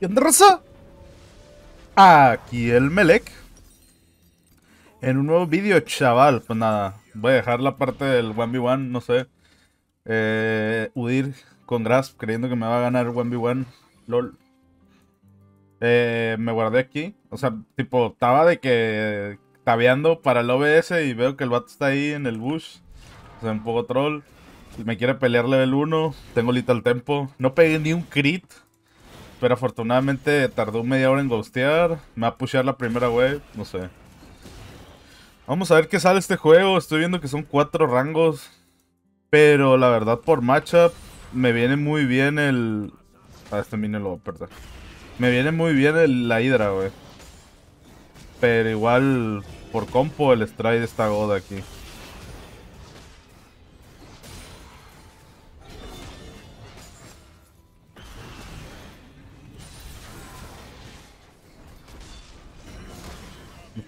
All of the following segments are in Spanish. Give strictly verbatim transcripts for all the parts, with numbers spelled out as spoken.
¿Qué onda, raza? Aquí el Melec en un nuevo vídeo, chaval. Pues nada, voy a dejar la parte del uno contra uno, no sé. Eh, U D Y R con Grasp, creyendo que me va a ganar uno contra uno. LOL. Eh, me guardé aquí. O sea, tipo, estaba de que tabeando para el O B S y veo que el vato está ahí en el bush. O sea, un poco troll. Me quiere pelear level uno. Tengo little tempo. No pegué ni un crit. Pero afortunadamente tardó media hora en ghostear. Me va a pushear la primera wave. No sé. Vamos a ver qué sale este juego. Estoy viendo que son cuatro rangos. Pero la verdad, por matchup, me viene muy bien el... Ah, este minion lo voy a perder. Me viene muy bien el... la Hydra, güey. Pero igual, por compo, el strike está goda aquí.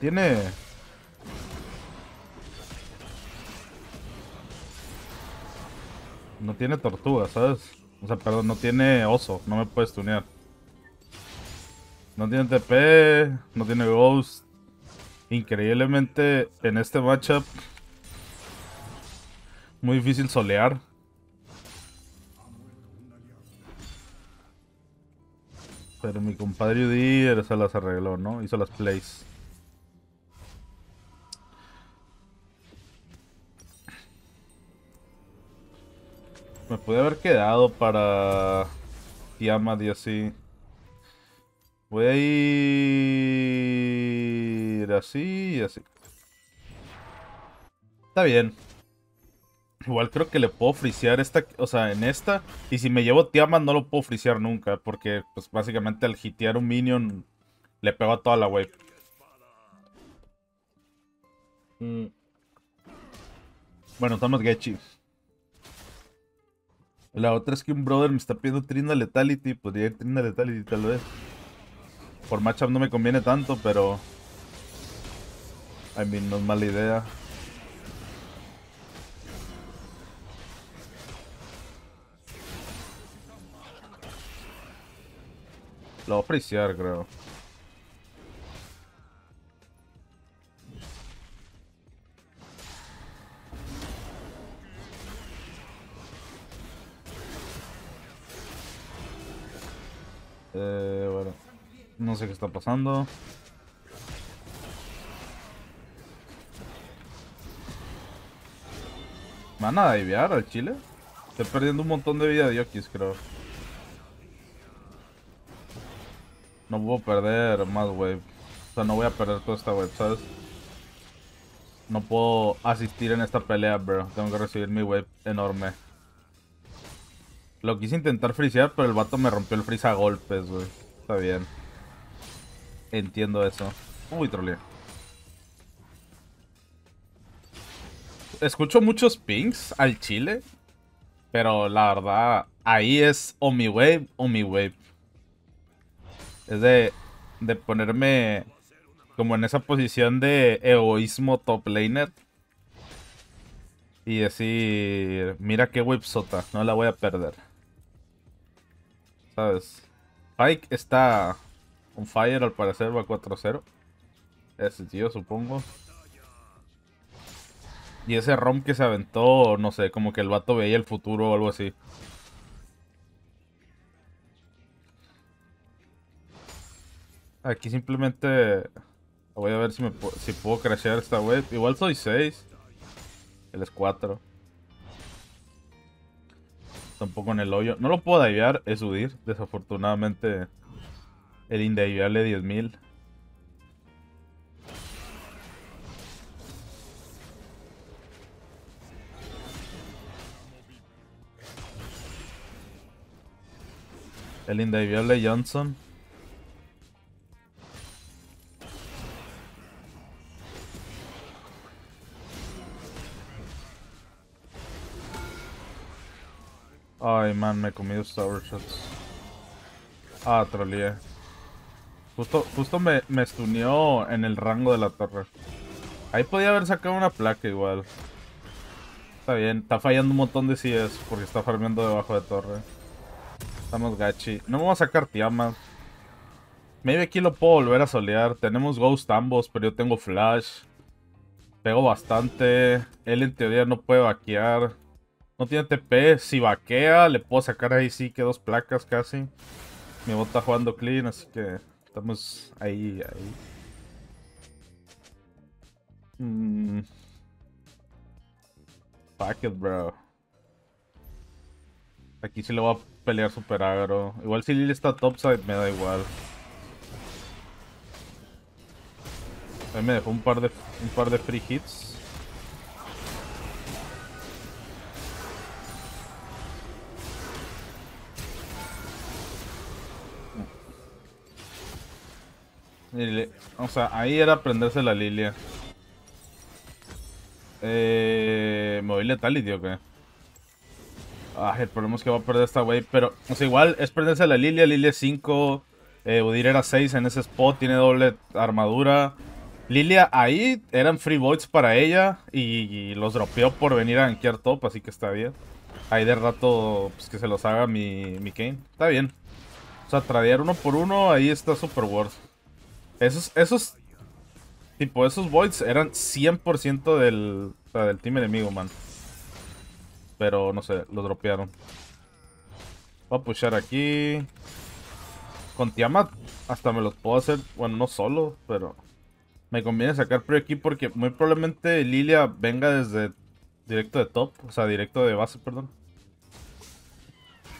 Tiene... No tiene tortuga, ¿sabes? O sea, perdón, no tiene oso. No me puedes tunear. No tiene T P. No tiene ghost. Increíblemente, en este matchup, muy difícil solear. Pero mi compadre U D Y R se las arregló, ¿no? Hizo las plays. Me pude haber quedado para Tiamat y así. Voy a ir así y así. Está bien. Igual creo que le puedo frisear esta, o sea, en esta. Y si me llevo Tiamat no lo puedo frisear nunca. Porque pues básicamente al hitear un minion le pego a toda la wave. Mm. Bueno, estamos Getchi. La otra es que un brother me está pidiendo Trinda Letality. Podría ir Trinda Letality tal vez. Por matchup no me conviene tanto, pero... I mean, no es mala idea. Lo voy a frisear, creo. Eh, bueno, no sé qué está pasando. ¿Me van a divear al chile? Estoy perdiendo un montón de vida de yokis, creo. No puedo perder más wave. O sea, no voy a perder toda esta wave, ¿sabes? No puedo asistir en esta pelea, bro. Tengo que recibir mi wave enorme. Lo quise intentar frisear, pero el vato me rompió el freeze a golpes, güey. Está bien. Entiendo eso. Uy, trolea. Escucho muchos pings al chile. Pero la verdad, ahí es o mi wave o mi wave. Es de, de ponerme como en esa posición de egoísmo top laner. Y decir, mira qué wave sota, no la voy a perder. ¿Sabes? Pike está on fire, al parecer va cuatro cero. Ese tío, supongo. Y ese rom que se aventó, no sé, como que el vato veía el futuro o algo así. Aquí simplemente voy a ver si, me, si puedo crashear esta wave. Igual soy seis. Él es cuatro. Tampoco en el hoyo. No lo puedo divear, es U D Y R. Desafortunadamente, el indiviable de diez mil. El indiviable Johnson. Ay, man, me he comido Sour Shots. Ah, troleé. Justo, justo me, me stuneó en el rango de la torre. Ahí podía haber sacado una placa igual. Está bien, está fallando un montón de C S porque está farmeando debajo de torre. Estamos gachi. No me voy a sacar Tiamat. Maybe aquí lo puedo volver a solear. Tenemos Ghost ambos, pero yo tengo Flash. Pego bastante. Él en teoría no puede vaquear. No tiene T P. Si vaquea, le puedo sacar ahí sí que dos placas casi. Mi bot está jugando clean, así que estamos ahí, ahí. Mm. Fuck it, bro. Aquí sí le voy a pelear super agro. Igual si Lily está topside, me da igual. Ahí me dejó un par de, un par de free hits. Lili. O sea, ahí era prenderse la Lilia. Eh, me voy Letality, ¿o qué? Ah, el problema es que va a perder esta wey. Pero, o sea, igual es prenderse la Lilia. Lilia es cinco. Eh, U D Y R era seis en ese spot. Tiene doble armadura. Lilia ahí eran free voids para ella y, y los dropeó por venir a gankear top, así que está bien. Ahí de rato pues que se los haga mi, mi Kane. Está bien. O sea, tradear uno por uno, ahí está super worth. Esos, esos, tipo, esos voids eran cien por ciento del, o sea, del team enemigo, man. Pero, no sé, los dropearon. Voy a pushar aquí. Con Tiamat hasta me los puedo hacer, bueno, no solo, pero... Me conviene sacar pre aquí porque muy probablemente Lilia venga desde directo de top, o sea, directo de base, perdón.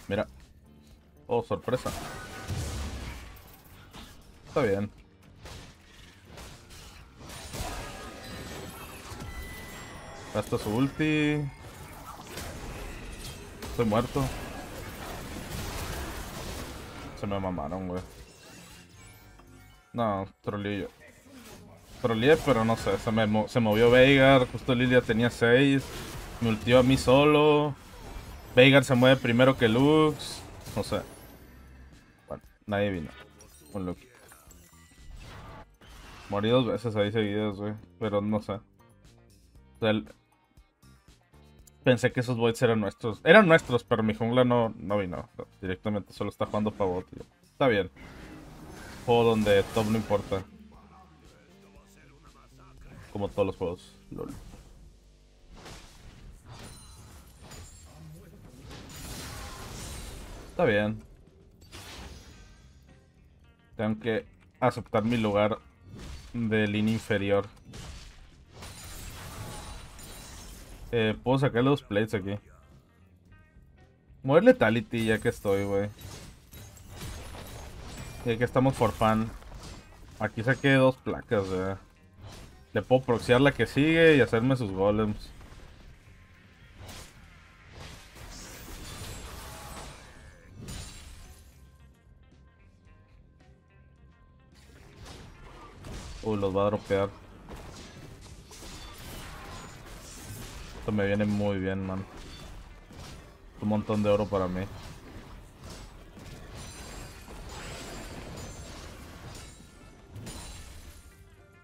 Mira. Oh, sorpresa. Está bien. Gasta su ulti. Estoy muerto. Se me mamaron, güey. No, trolillo. Trolleé, pero no sé, se, me, se movió Veigar, justo Lilia tenía seis, me ultió a mí solo, Veigar se mueve primero que Lux, no sé. Bueno, nadie vino con Lux. Morí dos veces ahí seguidas, güey, pero no sé. O sea, el... Pensé que esos voids eran nuestros, eran nuestros, pero mi jungla no, no vino, no, directamente solo está jugando pa' bot, tío. Está bien. Juego donde top no importa. Como todos los juegos, lol. Está bien. Tengo que aceptar mi lugar de línea inferior. Eh, puedo sacarle dos plates aquí. Mover Letality ya que estoy, güey. Ya que estamos for fun. Aquí saqué dos placas, güey. Le puedo proxear la que sigue y hacerme sus golems. Uy, los va a dropear. Esto me viene muy bien, man. Un montón de oro para mí.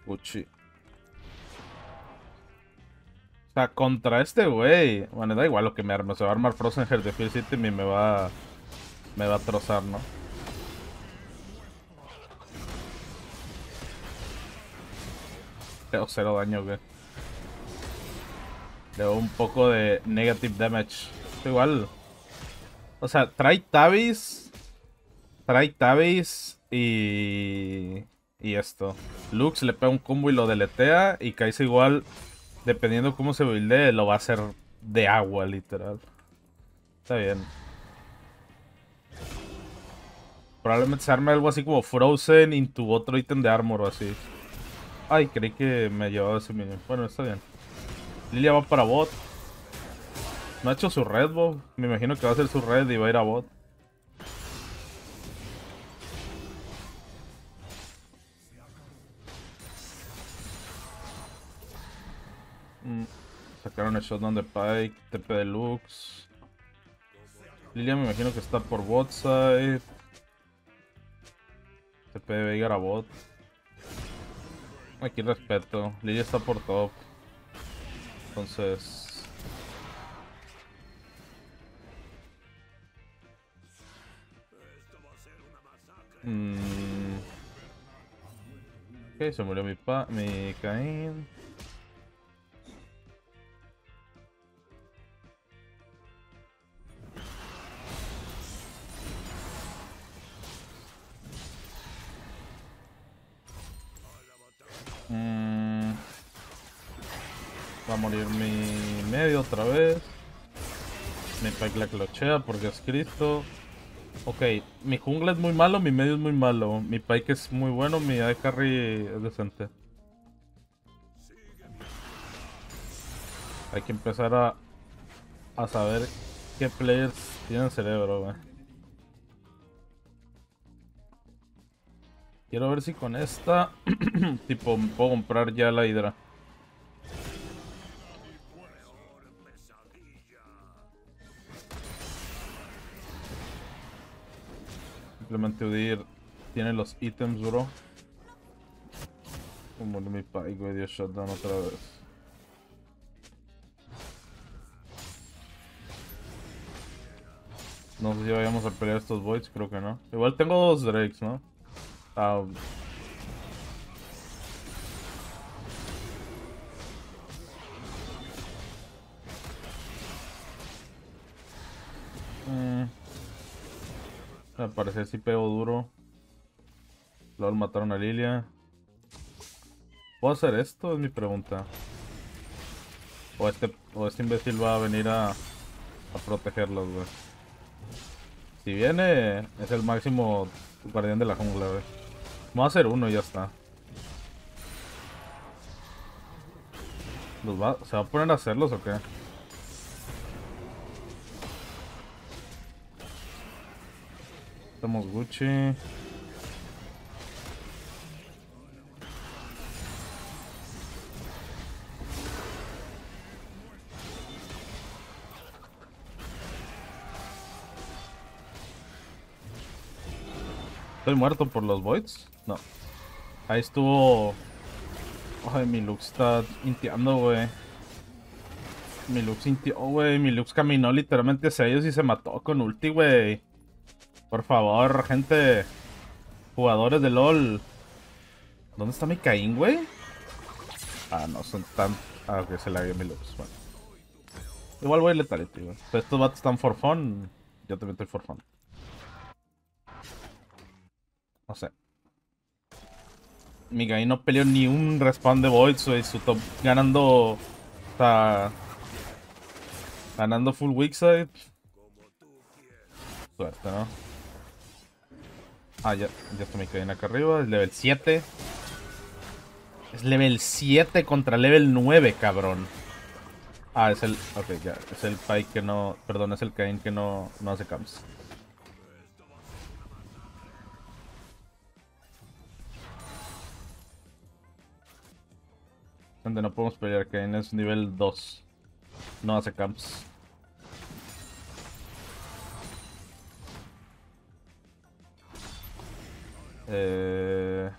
Uchi. Contra este güey. Bueno, da igual lo que me arme. Se va a armar Frozen Heart de Fear City y me va a, me va a trozar, ¿no? Tengo cero daño, güey. Tengo un poco de negative damage. Igual. O sea, trae Tabis. Trae Tabis y... Y esto. Lux le pega un combo y lo deletea. Y Kai'Sa igual... Dependiendo cómo se buildee, lo va a hacer de agua, literal. Está bien. Probablemente se arme algo así como Frozen into otro ítem de armor o así. Ay, creí que me llevaba ese minion. Bueno, está bien. Lilia va para bot. No ha hecho su red, bot. Me imagino que va a hacer su red y va a ir a bot. Sacaron el shotdown de Pyke, T P de Lux. Lilia me imagino que está por bot side. T P de Veigar a bot. Aquí respeto, Lilia está por top. Entonces... Mm, Ok, se murió mi pa... mi Caín. Mm. Va a morir mi medio otra vez. Mi pack la clochea porque es Cristo. Ok, mi jungla es muy malo, mi medio es muy malo, mi pike es muy bueno, mi A D carry es decente. Hay que empezar a, a saber qué players tienen cerebro, güey. Quiero ver si con esta tipo me puedo comprar ya la hidra. Simplemente U D Y R tiene los ítems, bro. Como no me pague, güey, dio shutdown otra vez. No sé si vayamos a pelear estos voids, creo que no. Igual tengo dos drakes, ¿no? Ah, al parecer si sí pego duro. Luego mataron a Lilia. ¿Puedo hacer esto? Es mi pregunta. O este, o este imbécil va a venir a, a protegerlos, güey. Si viene, es el máximo guardián de la jungla, güey. Vamos a hacer uno y ya está. ¿Los va, ¿Se va a poner a hacerlos o qué? Estamos Gucci. ¿Estoy muerto por los voids? No. Ahí estuvo... Ay, mi Lux está inteando, güey. Mi Lux inteó, güey. Mi Lux caminó literalmente hacia ellos y se mató con ulti, güey. Por favor, gente. Jugadores de LOL. ¿Dónde está mi Caín, güey? Ah, no, son tan... Ah, ok, se la dio mi Lux. Bueno. Igual voy a letality, güey. Pero estos vatos están for fun. Yo también estoy for fun. No sé. Mi Caín no peleó ni un respawn de voids, güey. Su top ganando... Está... Ganando full weak side. Suerte, ¿no? Ah, ya, ya está mi cadena acá arriba. Es level siete. Es level siete contra level nueve, cabrón. Ah, es el... Ok, ya. Es el Pike que no... Perdón, es el Kain que no, no hace camps. Donde no podemos pelear. Kain es nivel dos. No hace camps. Eh...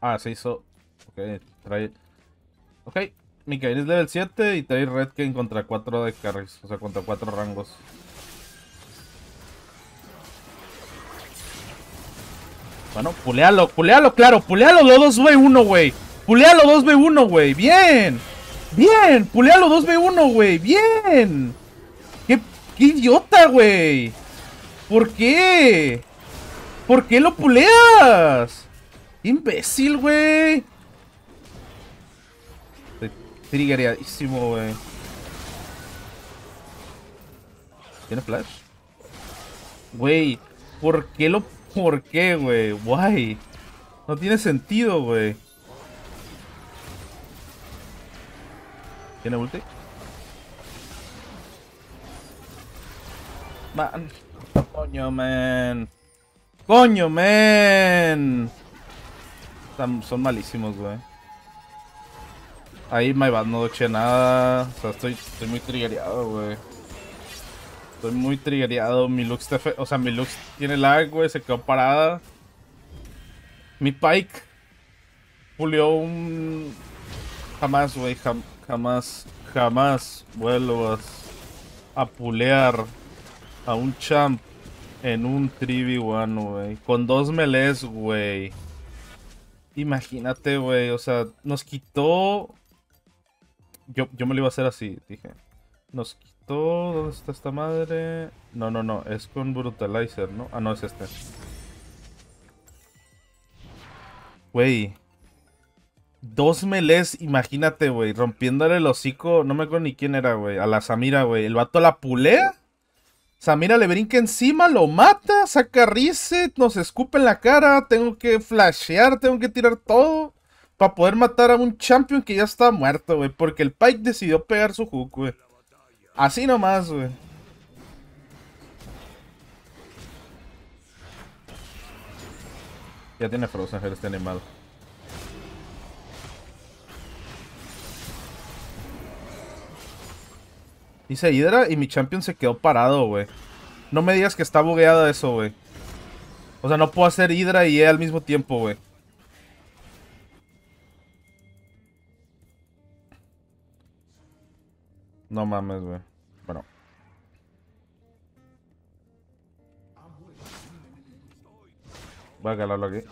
Ah, se hizo. Ok, trae. Ok, mi Kayn es level siete y trae Red Kayn contra cuatro de carries. O sea, contra cuatro rangos. Bueno, pulealo, pulealo, claro. Pulealo dos ve uno, güey. Pulealo dos ve uno, güey. Bien. Bien, pulealo dos ve uno, güey. Bien. ¡Qué idiota, güey! ¿Por qué? ¿Por qué lo puleas? ¡Imbécil, güey! Estoy triggeradísimo, güey. ¿Tiene flash? Güey, ¿por qué lo... ¿Por qué, güey? Guay. No tiene sentido, güey. ¿Tiene ulti? Man. Coño, man. Coño, man. Están, son malísimos, güey. Ahí, my bad, no doche nada. O sea, estoy, estoy muy triggereado, güey. Estoy muy triggereado. Mi Lux, tf, o sea, mi Lux tiene lag, güey. Se quedó parada. Mi Pike pulió un... Jamás, güey. Jam, jamás, jamás vuelvas a pulear a un champ En un tres contra uno, güey. Con dos melés, güey. Imagínate, güey. O sea, nos quitó... Yo, yo me lo iba a hacer así, dije. Nos quitó... ¿Dónde está esta madre? No, no, no. Es con Brutalizer, ¿no? Ah, no, es este. Güey. Dos melés, imagínate, güey. Rompiéndole el hocico. No me acuerdo ni quién era, güey. A la Samira, güey. El vato la pulea. Samira le brinca encima, lo mata, saca reset, nos escupe en la cara, tengo que flashear, tengo que tirar todo para poder matar a un champion que ya está muerto, güey, porque el Pyke decidió pegar su hook, güey. Así nomás, güey. Ya tiene Frozen Heart este animal. Hice Hydra y mi champion se quedó parado, güey. No me digas que está bugueado eso, güey. O sea, no puedo hacer Hydra y E al mismo tiempo, güey. No mames, güey. Bueno. Voy a calarlo aquí.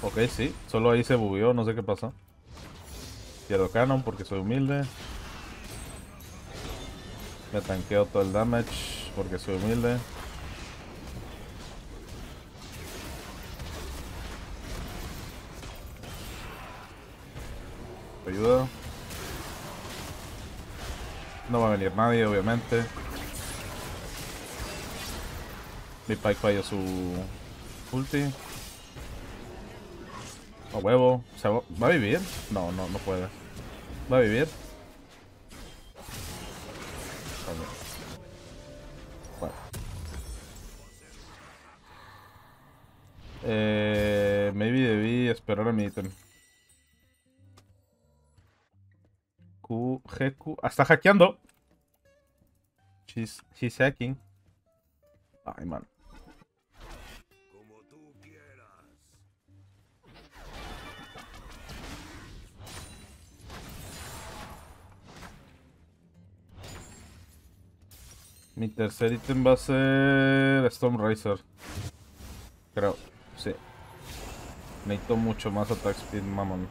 Ok, sí. Solo ahí se bugueó, no sé qué pasó. Pierdo canon porque soy humilde. Me tanqueo todo el damage porque soy humilde. Te ayudo. No va a venir nadie, obviamente. Mi Pyke falló su ulti. A huevo. ¿Se va a vivir? No, no, no puede. ¿Va a vivir? Bueno. Eh, maybe debí esperar a mi ítem. Q, G, Q. ¡Ah, está hackeando! She's, she's hacking. Ay, man. Como tú quieras. Mi tercer ítem va a ser Stormraiser. Creo, sí. Necesito mucho más attack speed, mamón.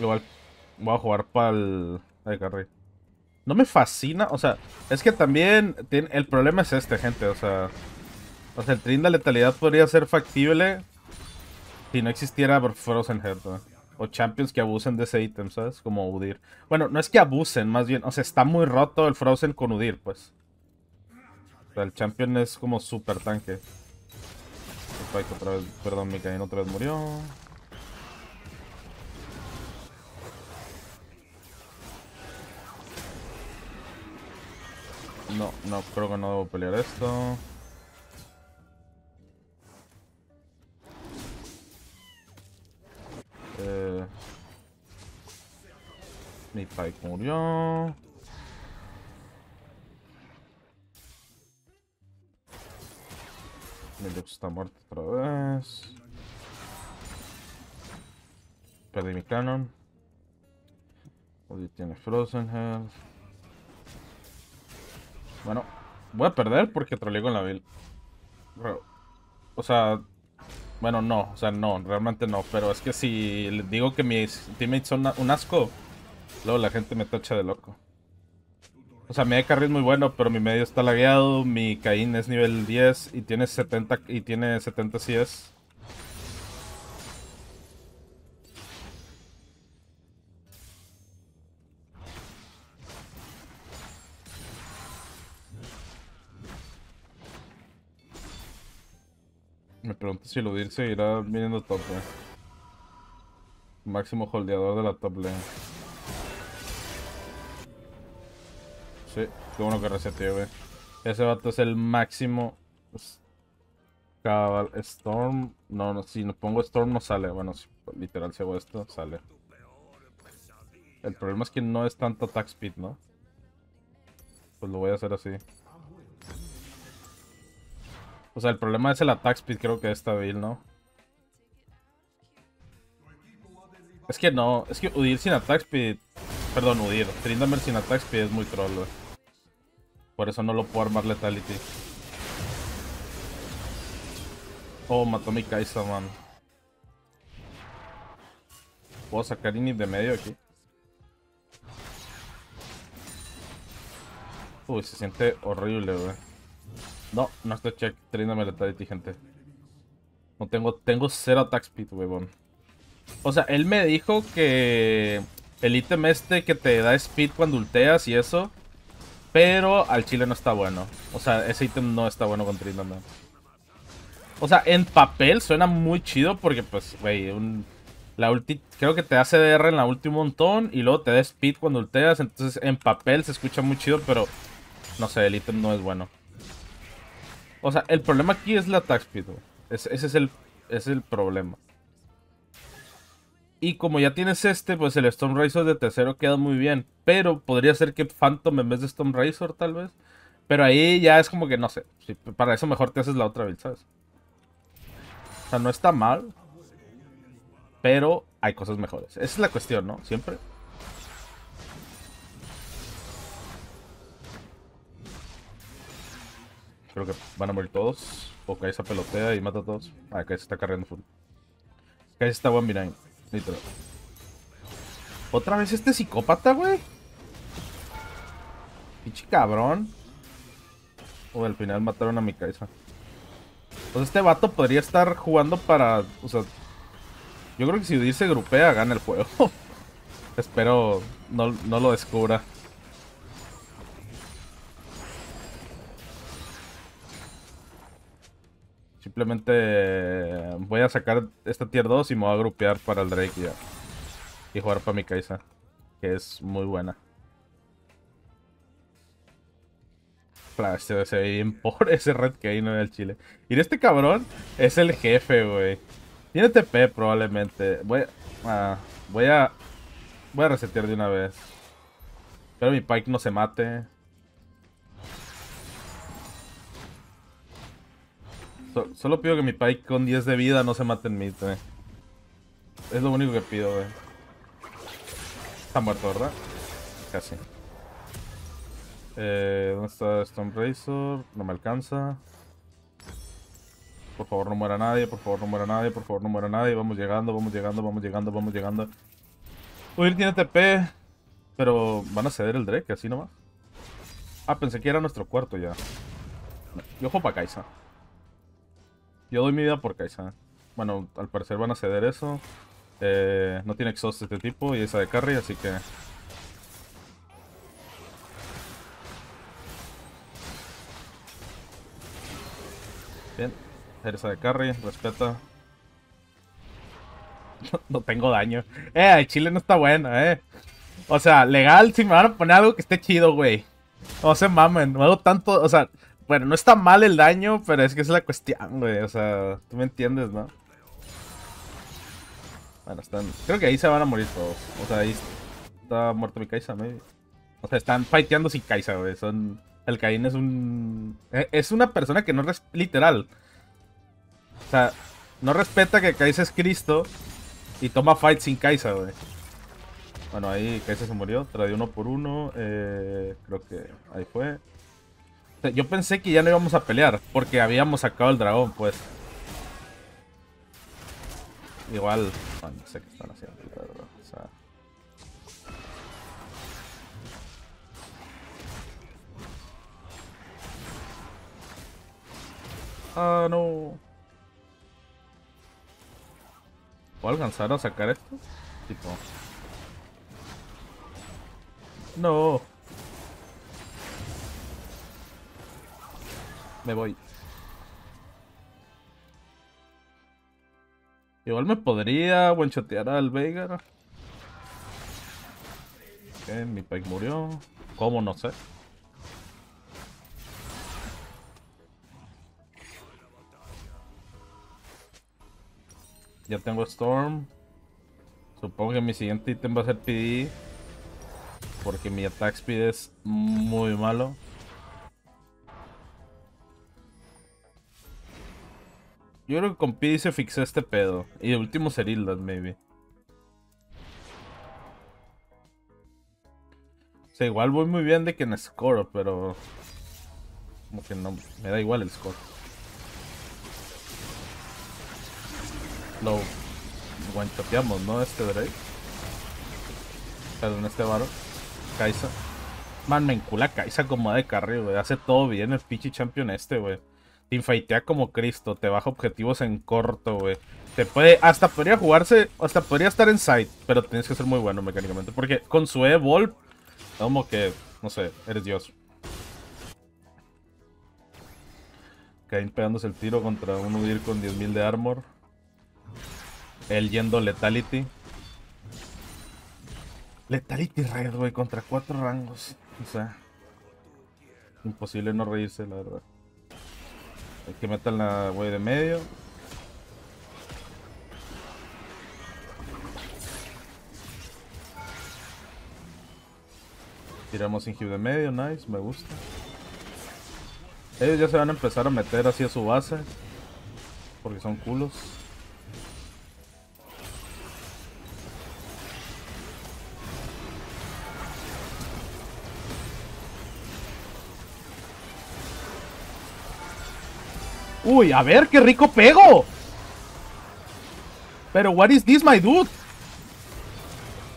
Igual voy a jugar para el carry. No me fascina, o sea, es que también tiene, el problema es este, gente, o sea, o sea, el Trinda letalidad podría ser factible si no existiera Frozen Heart, ¿no? O champions que abusen de ese ítem, ¿sabes? Como U D Y R. Bueno, no es que abusen, más bien, o sea, está muy roto el Frozen con U D Y R, pues. O sea, el champion es como super tanque. Otra vez, perdón, mi Caín otra vez murió. No, no, creo que no debo pelear esto. Eh, mi Pyke murió. Mi Lux está muerto otra vez. Perdí mi canon. Odio tiene Frozen Heart. Bueno, voy a perder porque troleé con la build. O sea, bueno, no, o sea, no, realmente no. Pero es que si les digo que mis teammates son un asco, luego la gente me tacha de loco. O sea, mi carry es muy bueno, pero mi medio está lagueado. Mi Caín es nivel diez y tiene setenta, y tiene setenta C S. Me pregunto si el U D Y R seguirá viniendo top lane. Máximo holdeador de la top lane. Sí, qué bueno que reseteé, güey. Ese vato es el máximo. Cabal, Storm. No, no, si no pongo Storm no sale. Bueno, si literal si hago esto, sale. El problema es que no es tanto attack speed, ¿no? Pues lo voy a hacer así. O sea, el problema es el attack speed, creo que esta build, ¿no? Es que no, es que U D Y R sin attack speed... Perdón, U D Y R. Tryndamere sin attack speed es muy troll, güey. Por eso no lo puedo armar Letality. Oh, mató a mi Kai'Sa, man. Puedo sacar Init de medio aquí. Uy, se siente horrible, güey. No, no estoy check. Tryndamere Letality, gente. No tengo... Tengo cero attack speed, weón. O sea, él me dijo que... el ítem este que te da speed cuando ulteas y eso... pero al chile no está bueno. O sea, ese ítem no está bueno con Tryndamere. O sea, en papel suena muy chido porque, pues, güey, un... la ulti creo que te da C D R en la ulti un montón y luego te da speed cuando ulteas. Entonces en papel se escucha muy chido, pero no sé, el ítem no es bueno. O sea, el problema aquí es la attack speed, güey. Ese, ese es el, es el problema. Y como ya tienes este, pues el Storm Razor de tercero queda muy bien. Pero podría ser que Phantom en vez de Storm Razor, tal vez. Pero ahí ya es como que no sé. Si para eso mejor te haces la otra build, ¿sabes? O sea, no está mal. Pero hay cosas mejores. Esa es la cuestión, ¿no? Siempre. Creo que van a morir todos. O Kai'Sa pelotea y mata a todos. Ah, Kai'Sa está cargando full. Kai'Sa está uno contra nueve. Literal. ¿Otra vez este psicópata, güey? Pinche cabrón. O al final mataron a mi Kai'Sa. Entonces este vato podría estar jugando para... o sea... yo creo que si U D Y R se grupea, gana el juego. Espero no, no lo descubra. Simplemente voy a sacar esta tier dos y me voy a grupear para el Drake y, ya. y jugar para mi Kai'Sa, que es muy buena. Claro, se, se ve bien pobre ese Red Kane en el chile. Y este cabrón es el jefe, güey. Tiene T P probablemente. Voy a, uh, voy a... voy a resetear de una vez. Espero mi Pyke no se mate. So, solo pido que mi Pyke con diez de vida no se mate en mí. ¿eh? Es lo único que pido, güey. Está muerto, ¿verdad? Casi. Eh, ¿Dónde está Storm Razor? No me alcanza. Por favor, no muera nadie, por favor, no muera nadie, por favor, no muera nadie. Vamos llegando, vamos llegando, vamos llegando, vamos llegando. U D Y R tiene T P. Pero van a ceder el Drake, así nomás. Ah, pensé que era nuestro cuarto ya. Yo juego para Kai'Sa. Yo doy mi vida por Kai'Sa. Bueno, al parecer van a ceder eso. Eh, no tiene exhaust este tipo y esa de carry, así que... bien, esa de carry, respeta. No, no tengo daño. Eh, el chile no está bueno, eh. O sea, legal, si me van a poner algo que esté chido, güey. No se mamen, no hago tanto, o sea... bueno, no está mal el daño, pero es que es la cuestión, güey. O sea, tú me entiendes, ¿no? Bueno, están... creo que ahí se van a morir todos. O sea, ahí está muerto mi Kai'Sa, maybe. O sea, están fighteando sin Kai'Sa, güey. Son... el Kayn es un... es una persona que no es literal. O sea, no respeta que Kai'Sa es Cristo y toma fight sin Kai'Sa, güey. Bueno, ahí Kai'Sa se murió. Trae uno por uno. Eh, creo que ahí fue. Yo pensé que ya no íbamos a pelear porque habíamos sacado el dragón, pues. Igual. No, no sé qué están haciendo, pero, o sea. Ah, no. ¿Puedo alcanzar a sacar esto? Tipo. No. Me voy. Igual me podría one-shotear al Veigar. Ok, mi Pyke murió. ¿Cómo? No sé. Ya tengo Storm. Supongo que mi siguiente ítem va a ser P D. Porque mi attack speed es muy malo. Yo creo que con P D se fixó este pedo. Y de último Cerildas, maybe. O sea, igual voy muy bien de que en score, pero... como que no, me da igual el score. Lo one-chopeamos, ¿no? Este Drake. Perdón, este varo. Kai'Sa. Man, me encula Kai'Sa como de carril, güey. Hace todo bien el pinche champion este, güey. Teamfightea como Cristo. Te baja objetivos en corto, güey. Te puede... Hasta podría jugarse... Hasta podría estar en side. Pero tienes que ser muy bueno mecánicamente. Porque con su E-Volp... Como que... No sé. Eres Dios. Kayn pegándose el tiro contra un U D Y R con diez mil de armor. Él yendo Letality. Letality Red, güey. Contra cuatro rangos. O sea... Imposible no reírse, la verdad. Hay que meter la wey de medio. Tiramos Inhib de medio, nice, me gusta. Ellos ya se van a empezar a meter hacia su base. Porque son culos. Uy, a ver, qué rico pego. Pero what is this, my dude?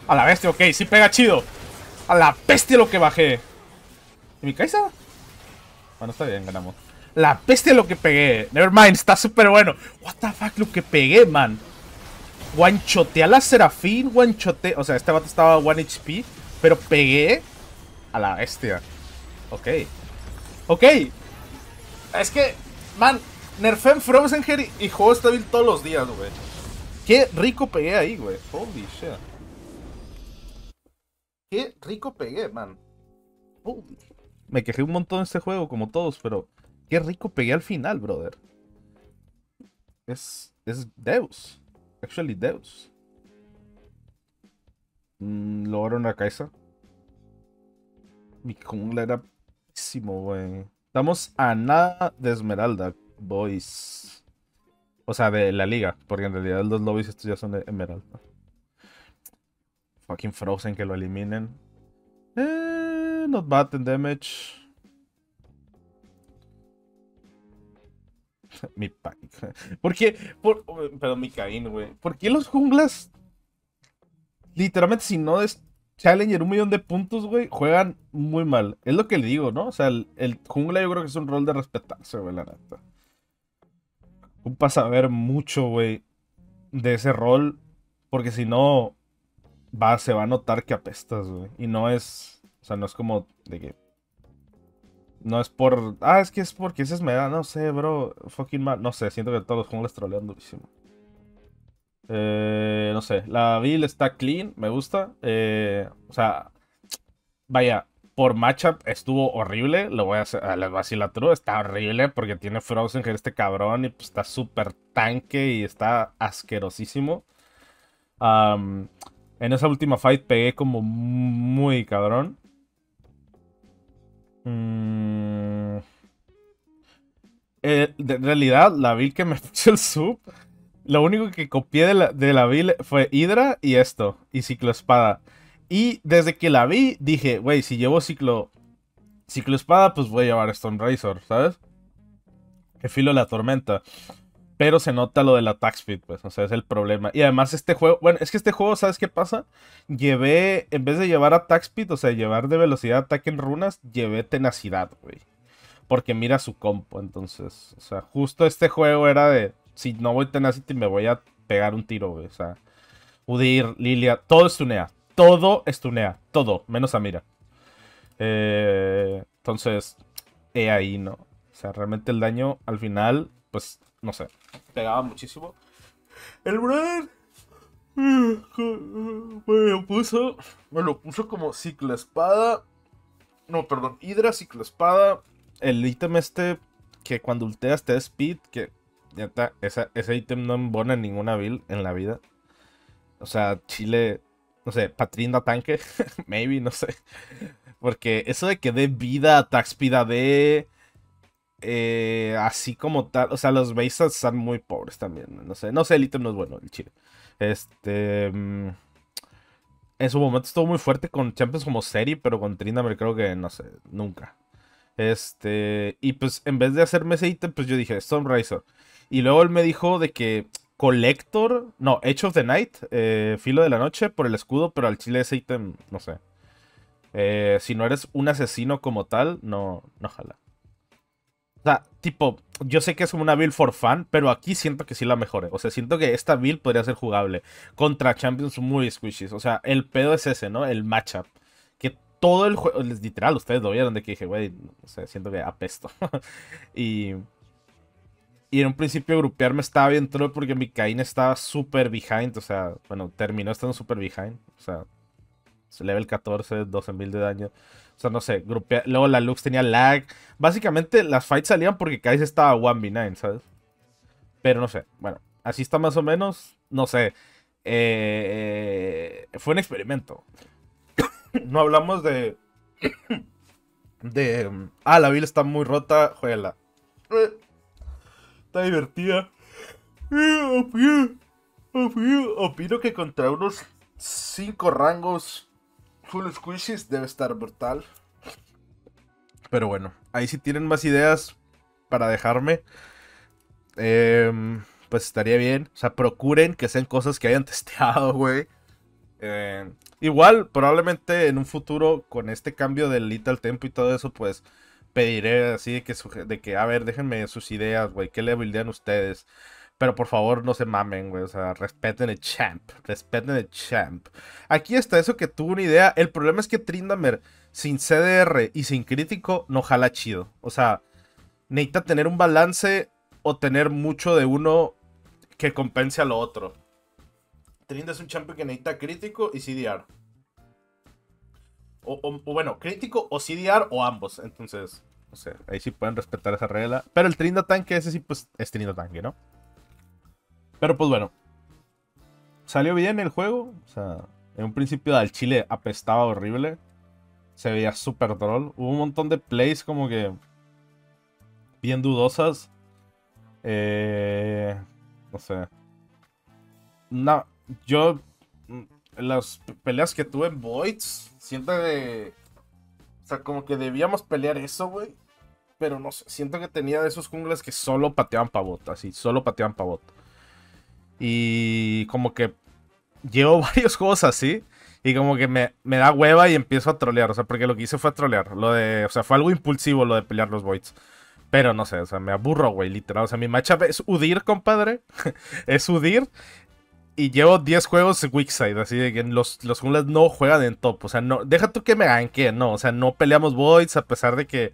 A la bestia, ok, sí pega chido. A la bestia lo que bajé. ¿Y mi Kai'Sa? Bueno, está bien, ganamos. La bestia lo que pegué. Never mind, está súper bueno. What the fuck lo que pegué, man. Guanchoteé a la Serafín, guanchoteé. O sea, este vato estaba one H P, pero pegué a la bestia. Ok. Ok. Es que, man, nerfean Fromsenger y juego estabil todos los días, güey. Qué rico pegué ahí, güey. Holy shit. Qué rico pegué, man. Oh, me quejé un montón de este juego, como todos, pero qué rico pegué al final, brother. Es, es Deus. Actually, Deus. Mm, lograron la Kai'Sa. Mi jungla era pésimo, güey. Estamos a nada de Esmeralda, boys. O sea, de la liga, porque en realidad los lobbies estos ya son de Esmeralda. Fucking Frozen, que lo eliminen. Eh, not bad in damage. Mi pánico. ¿Por qué? Por, perdón, mi Kayn, güey. ¿Por qué los junglas? Literalmente, si no es Challenger un millón de puntos, güey, juegan muy mal. Es lo que le digo, ¿no? O sea, el, el jungla yo creo que es un rol de respetarse, güey, la neta. Un pasaver mucho, güey, de ese rol. Porque si no... Va, se va a notar que apestas, güey. Y no es... O sea, no es como... De que... No es por... Ah, es que es porque ese es me da... No sé, bro. Fucking mal. No sé, siento que todos los junglas trolean durísimo. Eh, no sé. La build está clean. Me gusta. Eh, o sea... Vaya. Por matchup estuvo horrible. Lo voy a hacer... Les voy a decir la true. Está horrible porque tiene Frozengel este cabrón. Y pues está súper tanque. Y está asquerosísimo. Um... En esa última fight pegué como muy cabrón. Mm. Eh, de, en realidad, la build que me puso el sub, lo único que copié de la, de la build fue Hydra y esto, y Cicloespada. Y desde que la vi, dije, güey, si llevo ciclo Cicloespada, pues voy a llevar Stone Razor, ¿sabes? Que filo la tormenta. Pero se nota lo del attack speed, pues, o sea, es el problema. Y además este juego, bueno, es que este juego, ¿sabes qué pasa? Llevé, en vez de llevar attack speed, o sea, llevar de velocidad ataque en runas, llevé tenacidad, güey. Porque mira su compo, entonces, o sea, justo este juego era de, si no voy tenacity me voy a pegar un tiro, güey, o sea. U D Y R, Lilia, todo estunea, todo estunea, todo, menos a Mira. Eh, entonces, he ahí, ¿no? O sea, realmente el daño al final, pues... No sé, pegaba muchísimo. El brother me lo puso. Me lo puso como Cicloespada. No, perdón, Hydra, Cicloespada. El ítem este que cuando ulteas te da speed. Que ya está, esa, ese ítem no embona en ninguna build en la vida. O sea, Chile. No sé, Patrinda tanque. Maybe, no sé. Porque eso de que dé vida, attack speed A D. Eh, así como tal, o sea, los base están muy pobres también. No sé, no sé, el ítem no es bueno, el chile. Este. Mmm, en su momento estuvo muy fuerte con champions como Seri, pero con Tryndamere creo que no sé, nunca. Este, y pues en vez de hacerme ese ítem, pues yo dije Stormriser. Y luego él me dijo de que Collector, no, Edge of the Night, eh, Filo de la Noche por el escudo, pero al chile ese ítem, no sé. Eh, si no eres un asesino como tal, no, no jala. O sea, tipo, yo sé que es una build for fun, pero aquí siento que sí la mejoré. O sea, siento que esta build podría ser jugable contra champions muy squishies. O sea, el pedo es ese, ¿no? El matchup. Que todo el juego, literal, ustedes lo vieron de que dije, güey, no sé, siento que apesto. y, y en un principio grupearme estaba bien troll porque mi Kayn estaba súper behind. O sea, bueno, terminó estando súper behind. O sea, level catorce, doce mil de daño. O sea, no sé, grupea. Luego la Lux tenía lag. Básicamente las fights salían porque Kai'Sa estaba uno contra nueve, ¿sabes? Pero no sé, bueno, así está más o menos. No sé, eh, fue un experimento. No hablamos de De... ah, la build está muy rota, juégala. Está divertida. Opino que contra unos cinco rangos full squishies debe estar brutal. Pero bueno, ahí si tienen más ideas para dejarme, eh, pues estaría bien. O sea, procuren que sean cosas que hayan testeado, güey. Eh, igual, probablemente en un futuro, con este cambio del Lethal Tempo y todo eso, pues pediré así de que, de que a ver, déjenme sus ideas, güey. ¿Qué le buildean ustedes? Pero por favor, no se mamen, güey. O sea, respeten el champ. Respeten el champ. Aquí está eso que tuvo una idea. El problema es que Tryndamere sin C D R y sin crítico no jala chido. O sea, necesita tener un balance o tener mucho de uno que compense a lo otro. Tryndamere es un champ que necesita crítico y C D R. O, o, o bueno, crítico o C D R o ambos. Entonces, no sé, ahí sí pueden respetar esa regla. Pero el Tryndamere tanque, ese sí pues es Tryndamere tanque, ¿no? Pero pues bueno, salió bien el juego. O sea, en un principio al chile apestaba horrible. Se veía súper troll. Hubo un montón de plays como que bien dudosas. Eh, no sé. No, yo las peleas que tuve en Voids, siento que... o sea, como que debíamos pelear eso, güey. Pero no sé, siento que tenía de esos jungles que solo pateaban pavot. Así, solo pateaban pavot. Y como que llevo varios juegos así. Y como que me, me da hueva y empiezo a trolear. O sea, porque lo que hice fue trolear. Lo de, o sea, fue algo impulsivo lo de pelear los voids. Pero no sé, o sea, me aburro, güey, literal. O sea, mi matchup es U D Y R, compadre. Es U D Y R. Y llevo diez juegos Weakside. Así de que los, los jungles no juegan en top. O sea, no, deja tú que me ganquen. No, o sea, no peleamos voids a pesar de que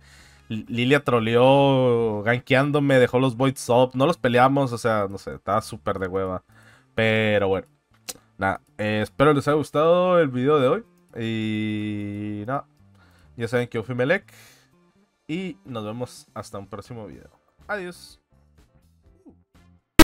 Lilia troleó gankeándome, dejó los voids up, no los peleamos, o sea, no sé, estaba súper de hueva. Pero bueno, nada, eh, espero les haya gustado el video de hoy. Y nada, ya saben que yo fui Melec y nos vemos hasta un próximo video. Adiós.